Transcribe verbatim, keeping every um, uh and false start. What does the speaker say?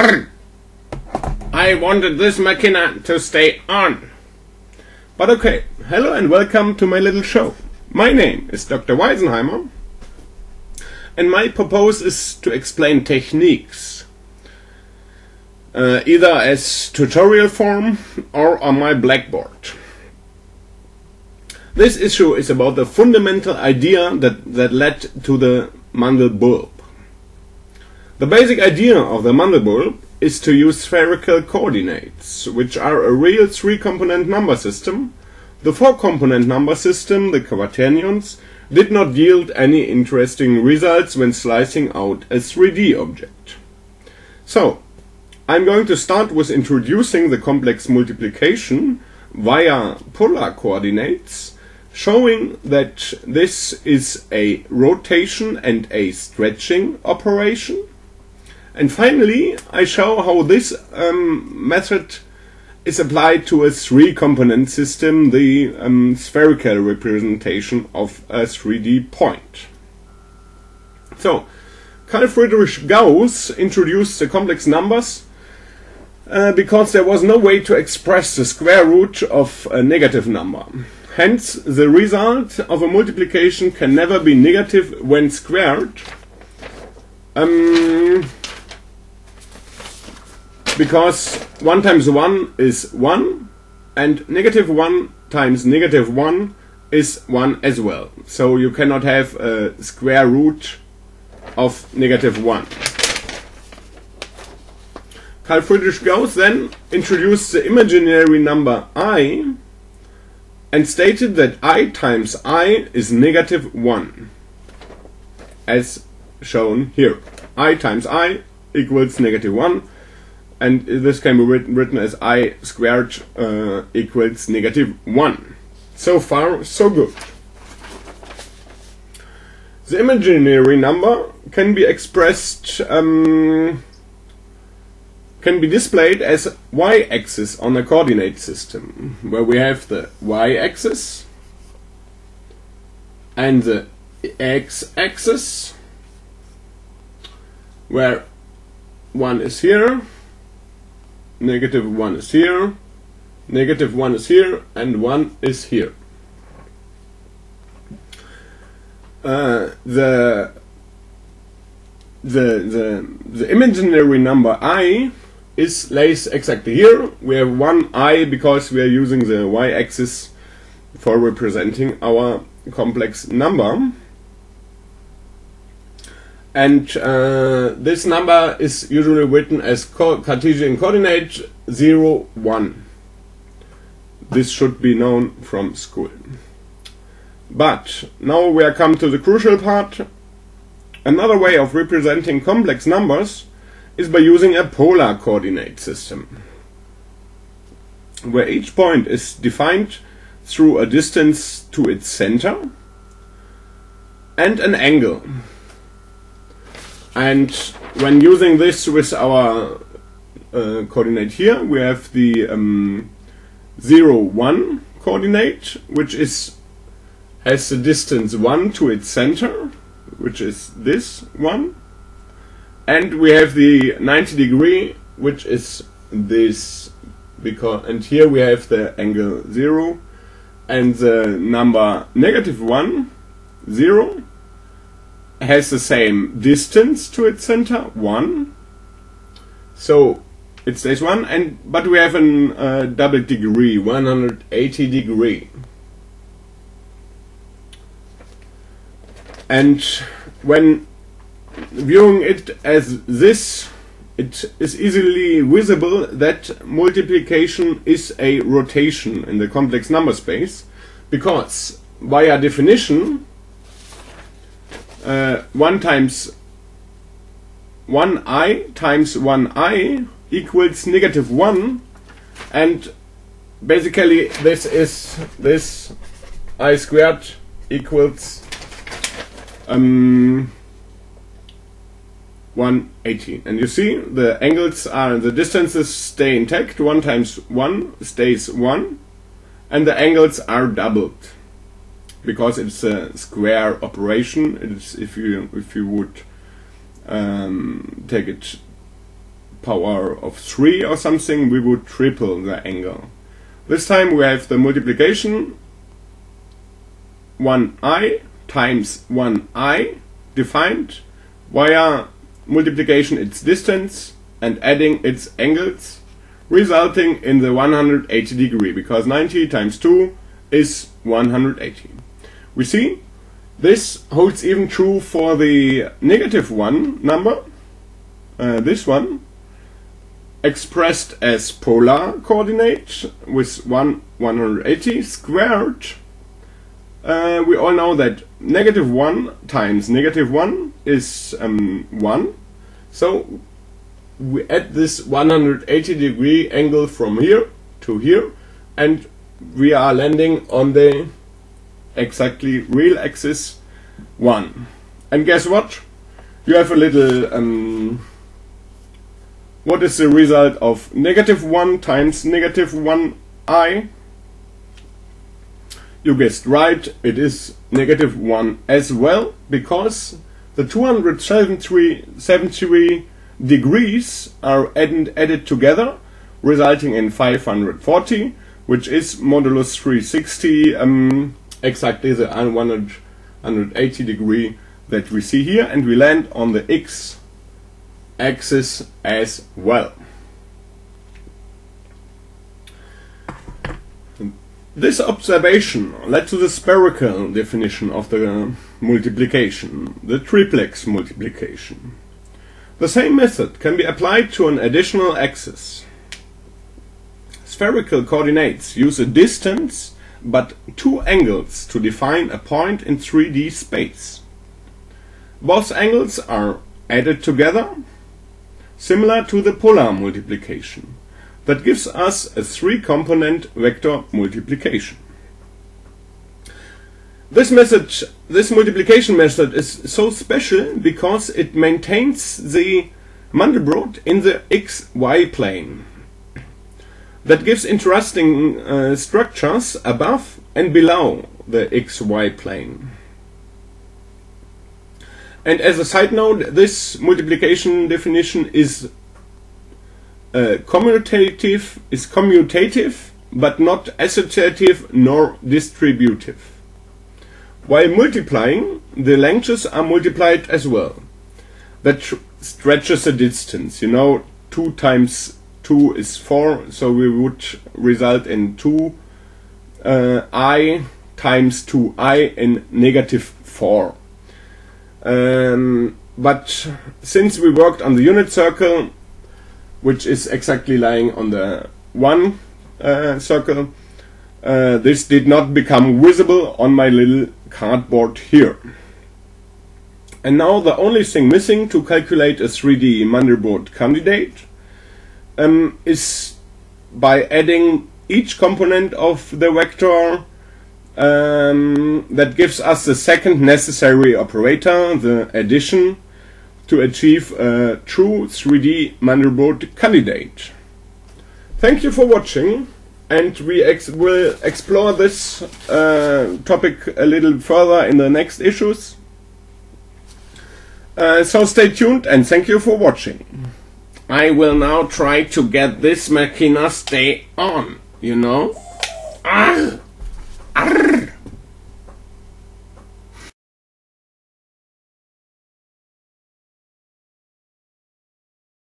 Brrr. I wanted this machina to stay on. But okay, hello and welcome to my little show. My name is Doctor Weisenheimer, and my purpose is to explain techniques, uh, either as tutorial form or on my blackboard. This issue is about the fundamental idea that, that led to the Mandelbulb. The basic idea of the Mandelbulb is to use spherical coordinates, which are a real three-component number system. The four-component number system, the quaternions, did not yield any interesting results when slicing out a three D object. So, I'm going to start with introducing the complex multiplication via polar coordinates, showing that this is a rotation and a stretching operation. And finally, I show how this um, method is applied to a three-component system, the um, spherical representation of a three D point. So, Carl Friedrich Gauss introduced the complex numbers uh, because there was no way to express the square root of a negative number. Hence, the result of a multiplication can never be negative when squared. Um... Because one times one is one, and negative one times negative one is one as well. So you cannot have a square root of negative one. Carl Friedrich Gauss then introduced the imaginary number I and stated that I times I is negative one, as shown here. I times I equals negative one. And this can be written, written as I squared uh, equals negative one. So far, so good. The imaginary number can be expressed, um, can be displayed as y-axis on a coordinate system, where we have the y-axis and the x-axis, where one is here, negative one is here, negative one is here, and one is here. Uh, the, the, the, the imaginary number I is lays exactly here. We have one I because we are using the y-axis for representing our complex number. And uh, this number is usually written as co Cartesian coordinate zero, one. This should be known from school. But now we are come to the crucial part. Another way of representing complex numbers is by using a polar coordinate system, where each point is defined through a distance to its center and an angle. And when using this with our uh, coordinate here, we have the um, zero, one coordinate, which is has the distance one to its center, which is this one. And we have the ninety degree, which is this, because and here we have the angle zero and the number negative one, zero. Has the same distance to its center, one, so it stays one, and but we have a uh, double degree, one hundred eighty degree. And when viewing it as this, it is easily visible that multiplication is a rotation in the complex number space, because via definition, Uh, one times one I times one I equals negative one, and basically this is this I squared equals um, one hundred eighty. And you see the angles are the distances stay intact. One times one stays one, and the angles are doubled. Because it's a square operation, it's if you if you would um, take it power of three or something, we would triple the angle. This time we have the multiplication one i times one i defined. Via multiplication its distance and adding its angles, resulting in the one hundred eighty degree, because ninety times two is one hundred eighty. We see this holds even true for the negative one number, uh, this one, expressed as polar coordinate with one, one hundred eighty squared. Uh, we all know that negative one times negative one is um, one, so we add this one hundred eighty degree angle from here to here, and we are landing on the exactly real axis one. And guess what? You have a little um, what is the result of negative one times negative one i? You guessed right, it is negative one as well, because the two hundred seventy-three degrees are added, added together, resulting in five hundred forty, which is modulus three hundred sixty, um, exactly the one hundred eighty degree that we see here, and we land on the x-axis as well. This observation led to the spherical definition of the uh, multiplication, the triplex multiplication. The same method can be applied to an additional axis. Spherical coordinates use a distance but two angles to define a point in three D space. Both angles are added together, similar to the polar multiplication. That gives us a three-component vector multiplication. This method, this multiplication method is so special because it maintains the Mandelbrot in the x y plane. That gives interesting uh, structures above and below the x y plane. And as a side note, this multiplication definition is Uh, commutative is commutative, but not associative nor distributive. While multiplying, the lengths are multiplied as well. That stretches the distance. You know, two times two is four, so we would result in two uh, I times two I in negative four. Um, but since we worked on the unit circle, which is exactly lying on the one uh, circle, uh, this did not become visible on my little cardboard here. And now the only thing missing to calculate a three D Mandelbrot candidate um, is by adding each component of the vector. Um, that gives us the second necessary operator, the addition, to achieve a true three D Mandelbrot candidate. Thank you for watching, and we ex will explore this uh, topic a little further in the next issues. Uh, so stay tuned, and thank you for watching. I will now try to get this machina stay on, you know. Arr! Arr!